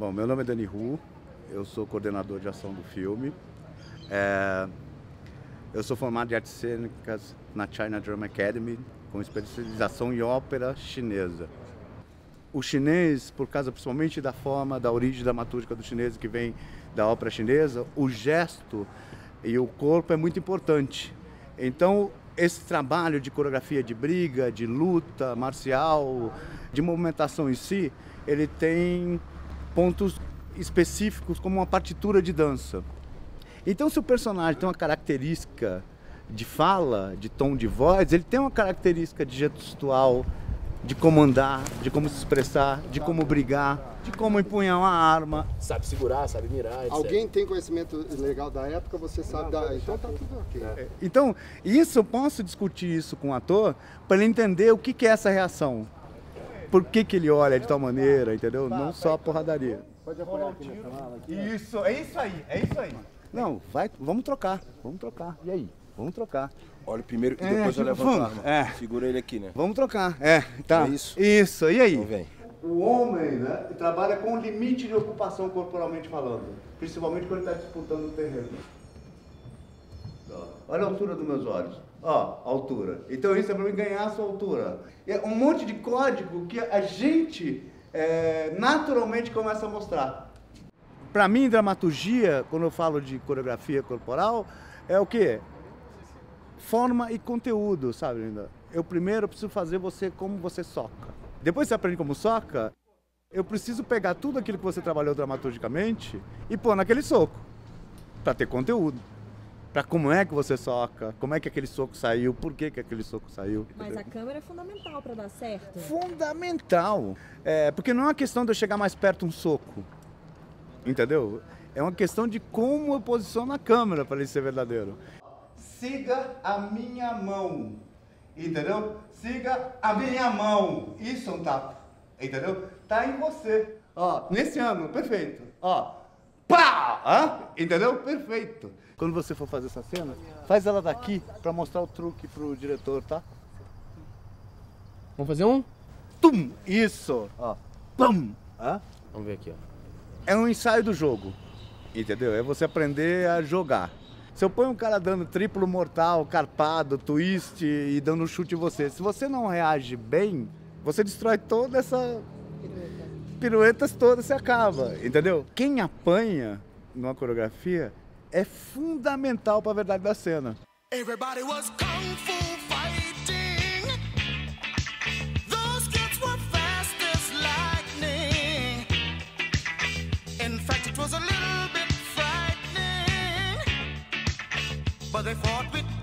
Bom, meu nome é Dani Hu, eu sou coordenador de ação do filme. Eu sou formado em artes cênicas na China Drama Academy, com especialização em ópera chinesa. O chinês, por causa principalmente da forma, da origem dramatúrgica do chinês que vem da ópera chinesa, o gesto e o corpo é muito importante. Então, esse trabalho de coreografia de briga, de luta marcial, de movimentação em si, ele tem pontos específicos como uma partitura de dança. Então, se o personagem tem uma característica de fala, de tom de voz, ele tem uma característica de gestual, de comandar, de como se expressar, de como brigar, de como empunhar uma arma. Sabe segurar, sabe mirar, etc. Alguém tem conhecimento legal da época, você sabe da... Então tá tudo ok. É. Então, isso, eu posso discutir isso com o ator para ele entender o que é essa reação. Por que ele olha de tal maneira, entendeu? Não só a porradaria. Pode apoiar aqui nessa mala? Isso, é isso aí, é isso aí. Não, vai, vamos trocar. E aí? Vamos trocar. Olha primeiro e depois eu levanto a arma. É. Segura ele aqui, né? Vamos trocar. É, tá. É isso. Isso, e aí? Então vem. O homem, né, trabalha com limite de ocupação corporalmente falando. Principalmente quando ele está disputando o terreno. Olha a altura dos meus olhos. Ó, altura. Então isso é para mim ganhar a sua altura. É um monte de código que a gente naturalmente começa a mostrar. Para mim, dramaturgia, quando eu falo de coreografia corporal, é o quê? Forma e conteúdo, sabe, linda? Eu primeiro preciso fazer você como você soca. Depois que você aprende como soca, eu preciso pegar tudo aquilo que você trabalhou dramaturgicamente e pôr naquele soco, para ter conteúdo. Para como é que você soca, como é que aquele soco saiu, por que que aquele soco saiu. Mas a câmera é fundamental para dar certo. Fundamental! É, porque não é uma questão de eu chegar mais perto um soco, entendeu? É uma questão de como eu posiciono a câmera para ele ser verdadeiro. Siga a minha mão, entendeu? Siga a minha mão. Isso é um tapa, entendeu? Tá em você. Ó, nesse ângulo, perfeito. Ó, pá! Hã? Entendeu? Perfeito. Quando você for fazer essa cena, faz ela daqui pra mostrar o truque pro diretor, tá? Vamos fazer um? Tum! Isso! Ó, pum! Hã? Vamos ver aqui, ó. É um ensaio do jogo, entendeu? É você aprender a jogar. Se eu ponho um cara dando triplo mortal, carpado, twist e dando um chute em você, se você não reage bem, você destrói toda essa... Piruetas todas, você acaba, entendeu? Quem apanha numa coreografia é fundamental para a verdade da cena. Everybody was kung fu fighting. Those kids were fast as lightning. In fact, it was a little bit frightening. But they fought with